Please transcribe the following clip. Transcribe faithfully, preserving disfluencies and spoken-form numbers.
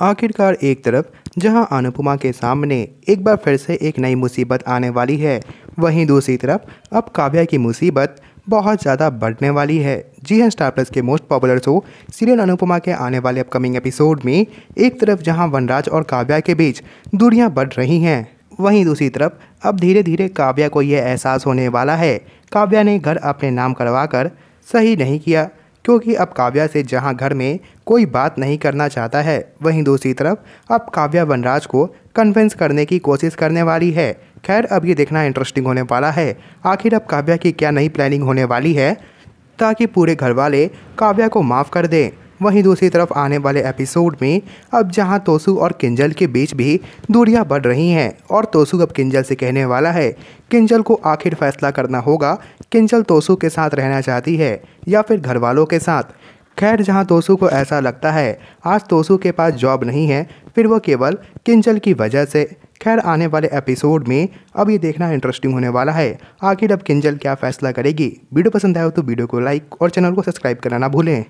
आखिरकार एक तरफ जहां अनुपमा के सामने एक बार फिर से एक नई मुसीबत आने वाली है, वहीं दूसरी तरफ अब काव्या की मुसीबत बहुत ज़्यादा बढ़ने वाली है। जी हाँ, स्टार प्लस के most popular show serial Anupama के आने वाले अपकमिंग एपिसोड में एक तरफ जहां वनराज और काव्या के बीच दूरियां बढ़ रही हैं, वहीं दूसरी तरफ अब धीरे धीरे काव्या को यह एहसास होने वाला है काव्या ने घर अपने नाम करवा कर सही नहीं किया, क्योंकि अब काव्या से जहां घर में कोई बात नहीं करना चाहता है, वहीं दूसरी तरफ अब काव्या वनराज को कन्विंस करने की कोशिश करने वाली है। खैर, अब ये देखना इंटरेस्टिंग होने वाला है आखिर अब काव्या की क्या नई प्लानिंग होने वाली है ताकि पूरे घर वाले काव्या को माफ़ कर दें। वहीं दूसरी तरफ आने वाले एपिसोड में अब जहां तोषु और किंजल के बीच भी दूरियां बढ़ रही हैं और तोषु अब किंजल से कहने वाला है, किंजल को आखिर फैसला करना होगा किंजल तोषु के साथ रहना चाहती है या फिर घर वालों के साथ। खैर, जहां तोषु को ऐसा लगता है आज तोषु के पास जॉब नहीं है, फिर वो केवल किंजल की वजह से। खैर, आने वाले एपिसोड में अब ये देखना इंटरेस्टिंग होने वाला है आखिर अब किंजल क्या फैसला करेगी। वीडियो पसंद आए तो वीडियो को लाइक और चैनल को सब्सक्राइब करना ना भूलें।